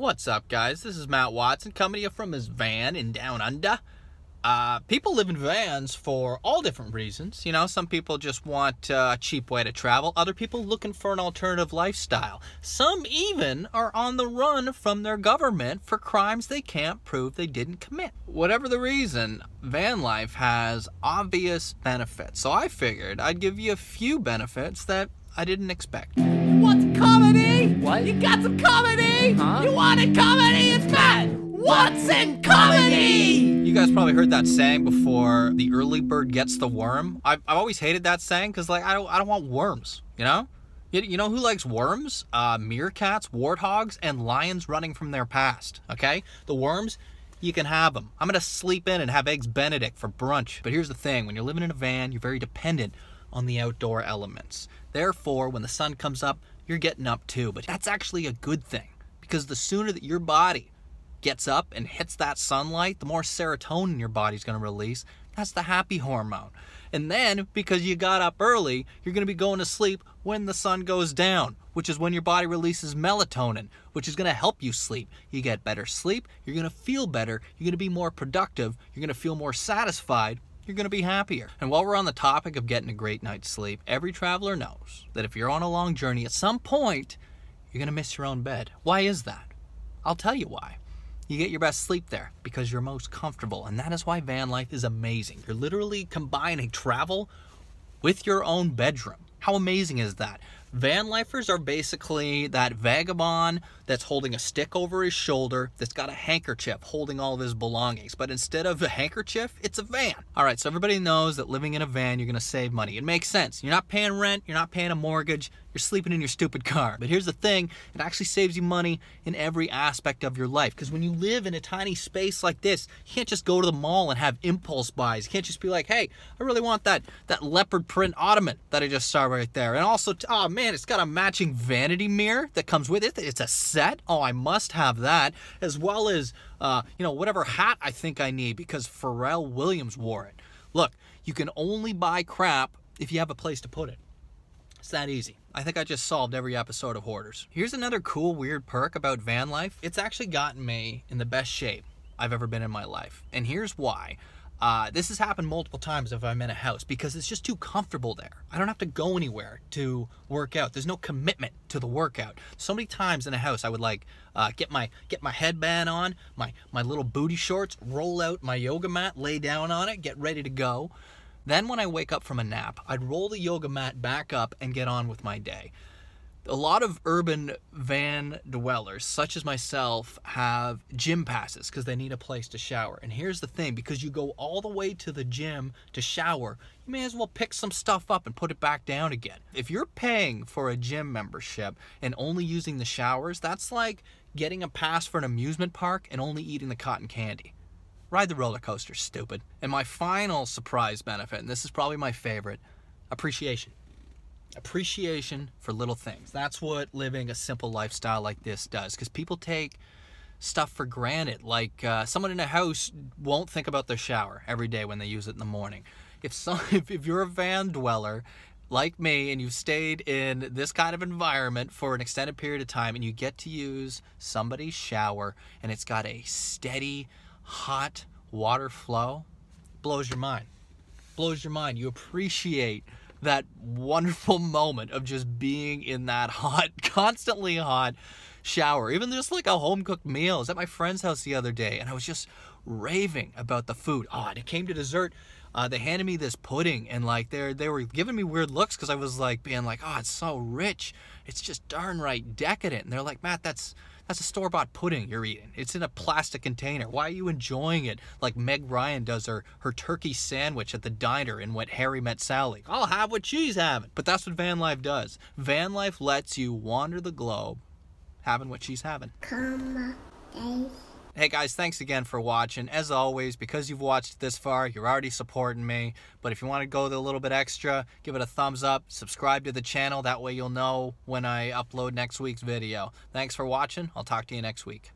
What's up, guys? This is Matt Watson coming to you from his van in Down Under. People live in vans for all different reasons. You know, some people just want a cheap way to travel. Other people looking for an alternative lifestyle. Some even are on the run from their government for crimes they can't prove they didn't commit. Whatever the reason, van life has obvious benefits. So I figured I'd give you a few benefits that I didn't expect. What's comedy? What? You got some comedy? Huh? You wanted comedy? It's Matt Watson Comedy! You guys probably heard that saying before, the early bird gets the worm. I've always hated that saying because, like, I don't want worms, you know? You know who likes worms? Meerkats, warthogs, and lions running from their past, okay? The worms, you can have them. I'm gonna sleep in and have eggs Benedict for brunch. But here's the thing, when you're living in a van, you're very dependent on the outdoor elements. Therefore, when the sun comes up, you're getting up too. But that's actually a good thing, because the sooner that your body gets up and hits that sunlight, the more serotonin your body's gonna release. That's the happy hormone. And then, because you got up early, you're gonna be going to sleep when the sun goes down, which is when your body releases melatonin, which is gonna help you sleep. You get better sleep, you're gonna feel better, you're gonna be more productive, you're gonna feel more satisfied, you're gonna be happier. And while we're on the topic of getting a great night's sleep, every traveler knows that if you're on a long journey, at some point, you're gonna miss your own bed. Why is that? I'll tell you why. You get your best sleep there because you're most comfortable, and that is why van life is amazing. You're literally combining travel with your own bedroom. How amazing is that? Van lifers are basically that vagabond that's holding a stick over his shoulder, that's got a handkerchief holding all of his belongings, but instead of a handkerchief, it's a van. All right, so everybody knows that living in a van, you're gonna save money. It makes sense. You're not paying rent, you're not paying a mortgage, you're sleeping in your stupid car. But here's the thing, it actually saves you money in every aspect of your life. Because when you live in a tiny space like this, you can't just go to the mall and have impulse buys. You can't just be like, hey, I really want that leopard print ottoman that I just saw right there. And also, oh man, it's got a matching vanity mirror that comes with it. It's a set. Oh, I must have that. As well as, you know, whatever hat I think I need because Pharrell Williams wore it. Look, you can only buy crap if you have a place to put it. It's that easy. I think I just solved every episode of Hoarders. Here's another cool, weird perk about van life. It's actually gotten me in the best shape I've ever been in my life. And here's why. This has happened multiple times if I'm in a house, because it's just too comfortable there. I don't have to go anywhere to work out. There's no commitment to the workout. So many times in a house, I would like get my headband on, my little booty shorts, roll out my yoga mat, lay down on it, get ready to go. Then when I wake up from a nap, I'd roll the yoga mat back up and get on with my day. A lot of urban van dwellers, such as myself, have gym passes because they need a place to shower. And here's the thing, because you go all the way to the gym to shower, you may as well pick some stuff up and put it back down again. If you're paying for a gym membership and only using the showers, that's like getting a pass for an amusement park and only eating the cotton candy. Ride the roller coaster, stupid. And my final surprise benefit, and this is probably my favorite, appreciation. Appreciation for little things. That's what living a simple lifestyle like this does, because people take stuff for granted. Like someone in a house won't think about their shower every day when they use it in the morning. If you're a van dweller like me and you've stayed in this kind of environment for an extended period of time and you get to use somebody's shower and it's got a steady, hot water flow, blows your mind. Blows your mind. You appreciate that wonderful moment of just being in that hot, constantly hot shower. Even just like a home-cooked meal. I was at my friend's house the other day and I was just raving about the food. Oh, and it came to dessert. They handed me this pudding and like they were giving me weird looks because I was like being like, oh, it's so rich. It's just darn right decadent. And they're like, Matt, that's a store-bought pudding you're eating. It's in a plastic container. Why are you enjoying it like Meg Ryan does her turkey sandwich at the diner in When Harry Met Sally? I'll have what she's having. But that's what van life does. Van life lets you wander the globe having what she's having. Hey guys, thanks again for watching. As always, because you've watched this far, you're already supporting me. But if you want to go a little bit extra, give it a thumbs up, subscribe to the channel. That way you'll know when I upload next week's video. Thanks for watching. I'll talk to you next week.